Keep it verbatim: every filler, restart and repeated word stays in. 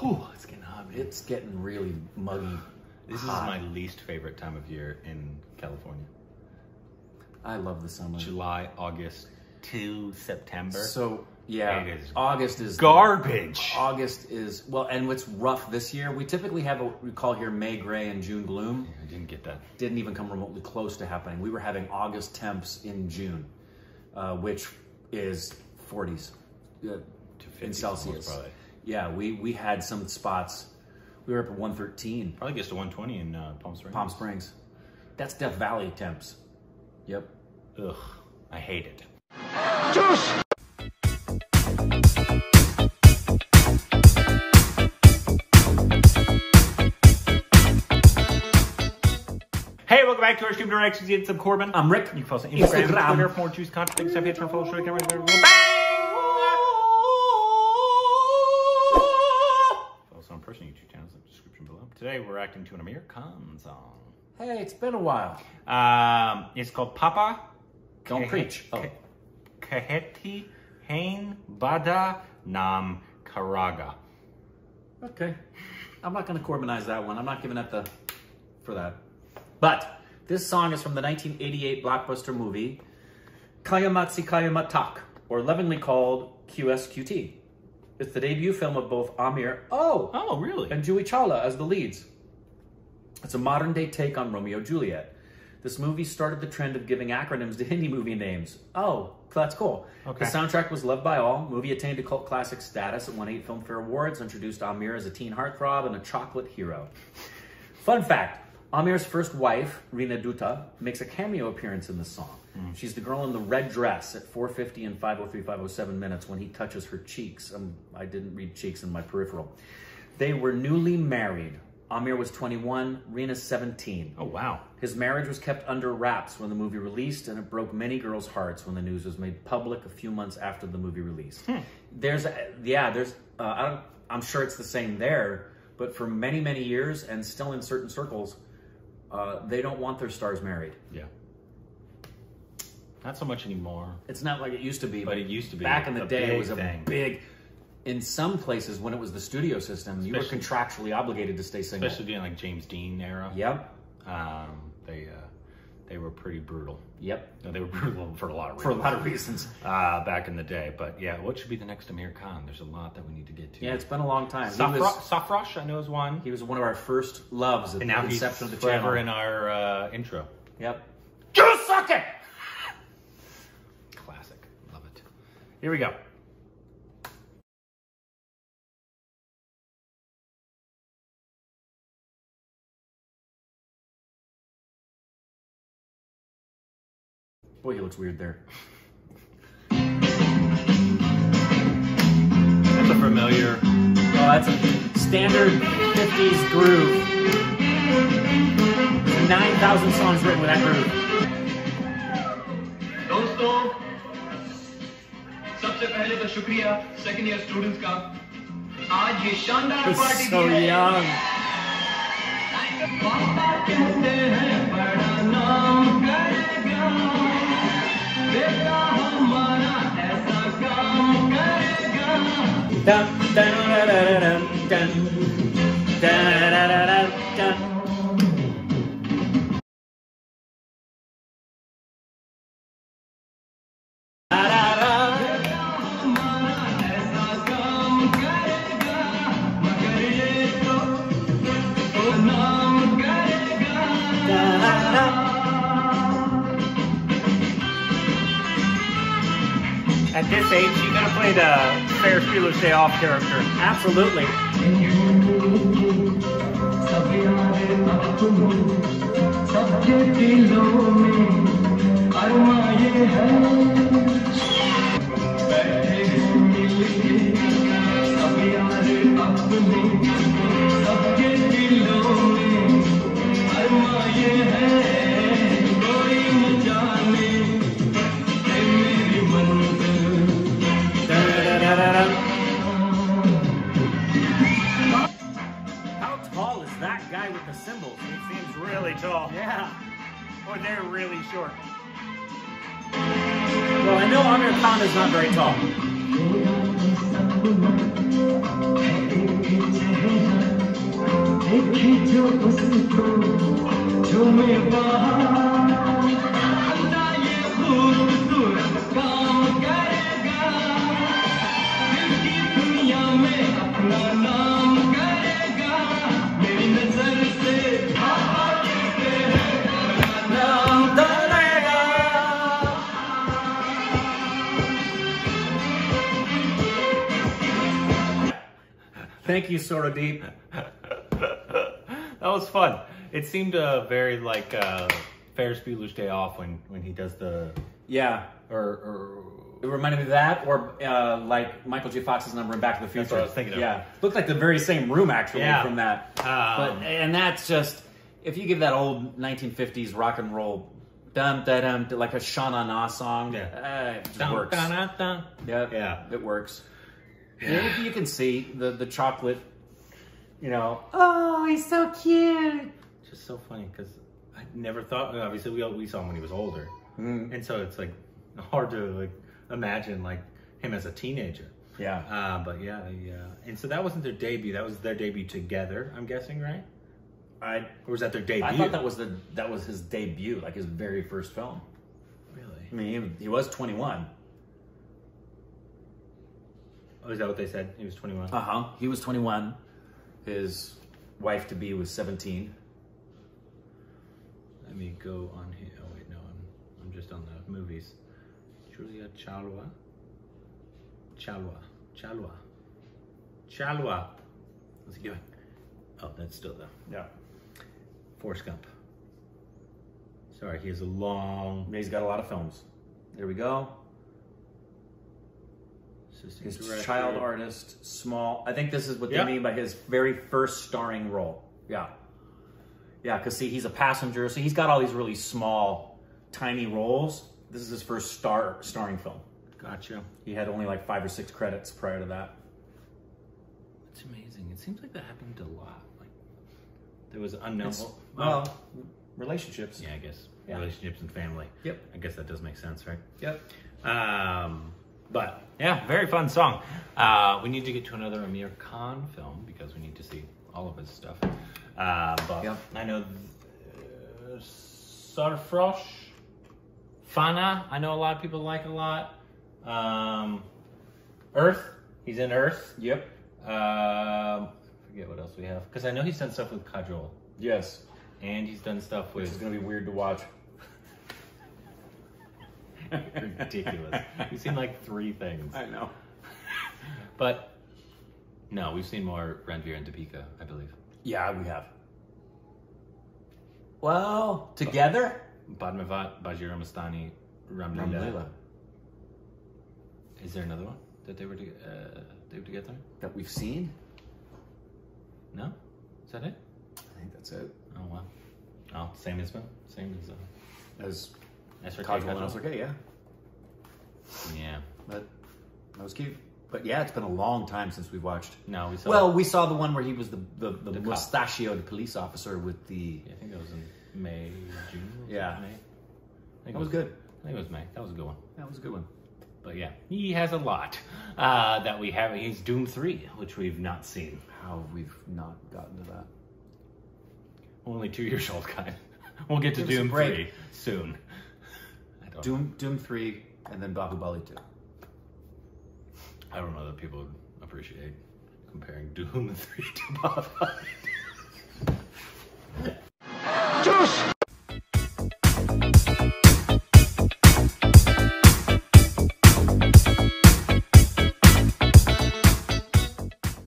Whew, it's getting hot, man. It's getting really muggy. This hot. Is my least favorite time of year in California. I love the summer. July, August to September. So, yeah, is August is garbage. The, August is, well, and what's rough this year, we typically have what we call here May gray and June gloom. Yeah, I didn't get that. Didn't even come remotely close to happening. We were having August temps in June, uh, which is forties uh, in Celsius. Probably. Yeah, we, we had some spots. We were up at one thirteen. Probably gets to one twenty in uh, Palm Springs. Palm Springs. That's Death Valley temps. Yep. Ugh, I hate it. Josh! Hey, welcome back to our stream directions. It's I'm Corbin. I'm Rick. You can follow us on Instagram, Instagram. Twitter, for more juice, content, stuff, hits, and follow us. Follow us on personal YouTube channels in the description below. Today, we're reacting to an Aamir Khan song. Hey, it's been a while. Um, it's called Papa. Don't Keh preach. Oh. Kehte Hain Bada Naam Karega. Okay. I'm not going to Corbinize that one. I'm not giving up the for that. But this song is from the nineteen eighty-eight blockbuster movie Qayamat Se Qayamat Tak, or lovingly called Q S Q T. It's the debut film of both Aamir Oh, oh really? and Juhi Chawla as the leads. It's a modern-day take on Romeo and Juliet. This movie started the trend of giving acronyms to Hindi movie names. Oh, that's cool. Okay. The soundtrack was loved by all. Movie attained a cult classic status. It won eight Filmfare Awards, introduced Aamir as a teen heartthrob and a chocolate hero. Fun fact, Aamir's first wife, Rina Dutta, makes a cameo appearance in this song. Mm. She's the girl in the red dress at four fifty and five oh three, five oh seven minutes when he touches her cheeks. Um, I didn't read cheeks in my peripheral. They were newly married. Aamir was twenty-one, Rina seventeen. Oh, wow. His marriage was kept under wraps when the movie released, and it broke many girls' hearts when the news was made public a few months after the movie released. Hmm. There's, a, yeah, there's, uh, I don't, I'm sure it's the same there, but for many, many years, and still in certain circles, uh, they don't want their stars married. Yeah. Not so much anymore. It's not like it used to be. But, but it used to be. Back in the day, it was a thing. big... In some places, when it was the studio system, especially, you were contractually obligated to stay single. Especially during like James Dean era. Yep. Um, they uh, they were pretty brutal. Yep. No, they were brutal for a lot of reasons. For a lot of reasons. Uh, back in the day. But yeah, what should be the next Aamir Khan? There's a lot that we need to get to. Yeah, it's been a long time. Sarfarosh, I know, is one. He was one of our first loves at and the inception of the channel. And now he's forever in our uh, intro. Yep. You suck it! Classic. Love it. Here we go. Boy, he looks weird there. That's a familiar. Oh, that's a standard fifties groove. nine thousand songs written with that groove. दोस्तों, सबसे पहले तो शुक्रिया second year students का. आज ये शानदार party के लिए. पापा कहते हैं बड़ा नाम करेगा. At this age, you're gonna play the Ferris Bueller's Day Off character. Absolutely. Tall. Yeah. Or they're really short. Well, I know Aamir Khan is not very tall. मुझे खींचो उसको जो मैं वहाँ खुदा ये खूबसूरत काम करेगा, दिल की दुनिया में अपना नाम करेगा, मेरी नजर से पापा कहते हैं बड़ा नाम करेगा। Thank you, Sorodeep. That was fun. It seemed uh, very like uh, Ferris Bueller's Day Off when, when he does the... Yeah. Or, or... It reminded me of that or uh, like Michael J. Fox's number in Back to the Future. That's what I was thinking of. Yeah. Looked like the very same room, actually, yeah. from that. Um, but, and that's just... If you give that old nineteen fifties rock and roll... Dum, da, dum, like a Sha-na-na Na song. Yeah. Uh, it just dun, works. Dun, dun, dun. Yep, yeah. It works. Yeah. You can see the, the chocolate... You know, oh, he's so cute. It's just so funny because I never thought. Obviously, we we saw him when he was older, mm. and so it's like hard to like imagine like him as a teenager. Yeah. Uh, but yeah, yeah. And so that wasn't their debut. That was their debut together. I'm guessing, right? I or was that their debut? I thought that was the that was his debut, like his very first film. Really? I mean, he, he was twenty-one. Oh, is that what they said? He was twenty-one. Uh huh. He was twenty-one. His wife-to-be was seventeen. Let me go on here. Oh, wait, no, I'm, I'm just on the movies. Juhi Chawla. Chawla. Chawla. Chawla. What's he doing? Oh, that's still there. Yeah. Forrest Gump. Sorry, he has a long... He's got a lot of films. There we go. His director. Child artist, small. I think this is what yeah. they mean by his very first starring role. Yeah. Yeah, because see, he's a passenger. So he's got all these really small, tiny roles. This is his first star starring film. Gotcha. He had only like five or six credits prior to that. That's amazing. It seems like that happened a lot. Like there was unknown. Well, well, relationships. Yeah, I guess. Yeah. Relationships and family. Yep. I guess that does make sense, right? Yep. Um... But, yeah, very fun song. Uh, we need to get to another Aamir Khan film because we need to see all of his stuff. Uh, but yep. I know uh, Sarfarosh, Fana, I know a lot of people like a lot. Um, Earth, he's in Earth. Yep. Um, I forget what else we have. Because I know he's done stuff with Kajol. Yes. And he's done stuff with... This is going to be weird to watch. Ridiculous. We've seen like three things. I know. But no, we've seen more Ranveer and Deepika, I believe. Yeah, we have. Well, together? Badmivat, Bajirao Mastani, Ram Leela. Is there another one that they were, to, uh, they were together? That we've seen? No? Is that it? I think that's it. Oh, wow. Oh, same as well? Same as... Uh, as... That's for Kajol. I was like, hey, yeah. Yeah. But that was cute. But yeah, it's been a long time since we've watched. No, we saw... Well, we saw the one where he was the, the, the, the mustachioed police officer with the... Yeah, I think that was in May, June. Yeah. May. I think that it was, was good. I think it was May. That was a good one. That was a good one. But yeah, he has a lot uh, that we haven't. He's Doom three, which we've not seen. How we've not gotten to that. Only two years old, guy. We'll get to Doom three soon. Doom, Doom three, and then Baahubali two. I don't know that people would appreciate comparing Doom three to Baahubali two.